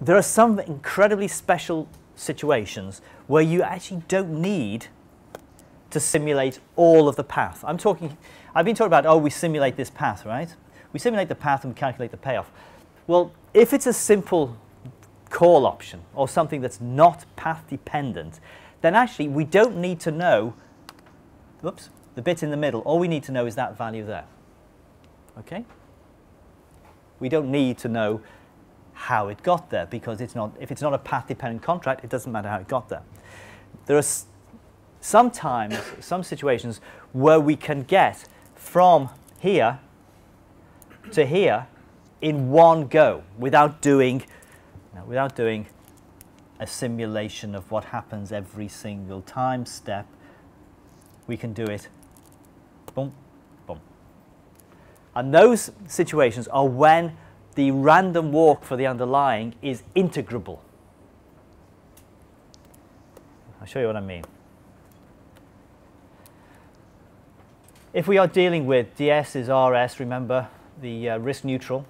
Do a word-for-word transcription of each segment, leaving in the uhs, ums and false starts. there are some incredibly special situations where you actually don't need to simulate all of the path. I'm talking, I've been talking about, oh, we simulate this path, right? We simulate the path and we calculate the payoff. Well, if it's a simple call option or something that's not path dependent, then actually we don't need to know, oops, the bit in the middle. All we need to know is that value there, okay? We don't need to know how it got there, because it's not, if it's not a path dependent contract, it doesn't matter how it got there. There are sometimes, some situations where we can get from here to here in one go without doing, without doing a simulation of what happens every single time step. We can do it, boom, boom. And those situations are when the random walk for the underlying is integrable. I'll show you what I mean. If we are dealing with ds is rs, remember the uh, risk neutral,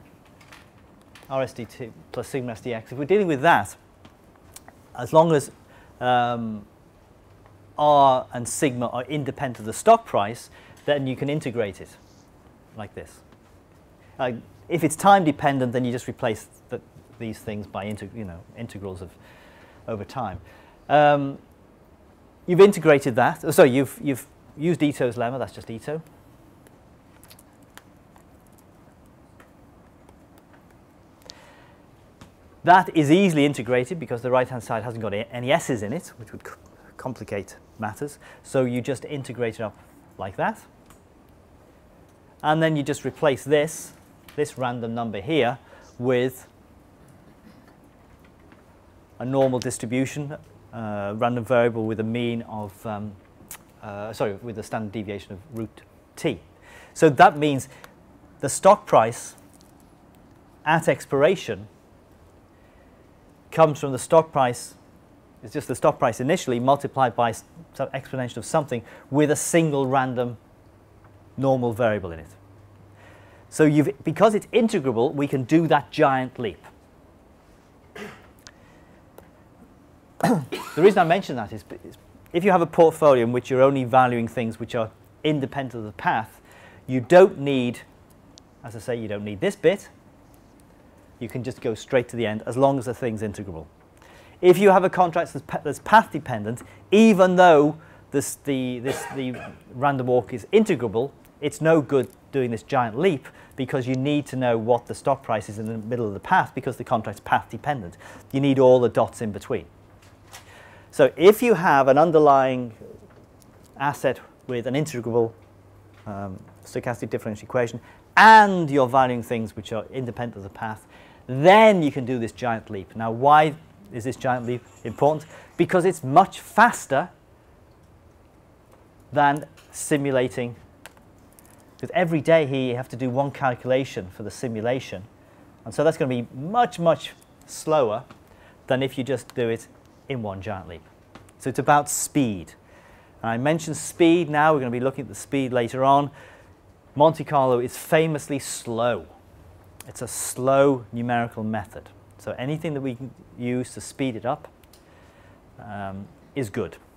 rsdt plus sigma s dx. If we're dealing with that, as long as um, r and sigma are independent of the stock price, then you can integrate it like this. Uh, if it's time dependent, then you just replace the, these things by integ you know, integrals of over time. Um, you've integrated that. Oh, sorry, you've you've used Ito's lemma, that's just Ito. That is easily integrated because the right-hand side hasn't got any s's in it, which would complicate matters. So you just integrate it up like that. And then you just replace this, this random number here, with a normal distribution, uh, random variable with a mean of um, Uh, sorry, with the standard deviation of root t. So that means the stock price at expiration comes from the stock price, it's just the stock price initially multiplied by some exponential of something with a single random normal variable in it. So you've, because it's integrable, we can do that giant leap. The reason I mention that is, is if you have a portfolio in which you're only valuing things which are independent of the path, you don't need, as I say, you don't need this bit. You can just go straight to the end as long as the thing's integrable. If you have a contract that's path dependent, even though this, the, this, the random walk is integrable, it's no good doing this giant leap because you need to know what the stock price is in the middle of the path because the contract's path dependent. You need all the dots in between. So if you have an underlying asset with an integrable um, stochastic differential equation and you're valuing things which are independent of the path, then you can do this giant leap. Now, why is this giant leap important? Because it's much faster than simulating. Because every day here you have to do one calculation for the simulation. And so that's going to be much, much slower than if you just do it in one giant leap. So it's about speed. And I mentioned speed now, we're going to be looking at the speed later on. Monte Carlo is famously slow. It's a slow numerical method. So anything that we can use to speed it up um, is good.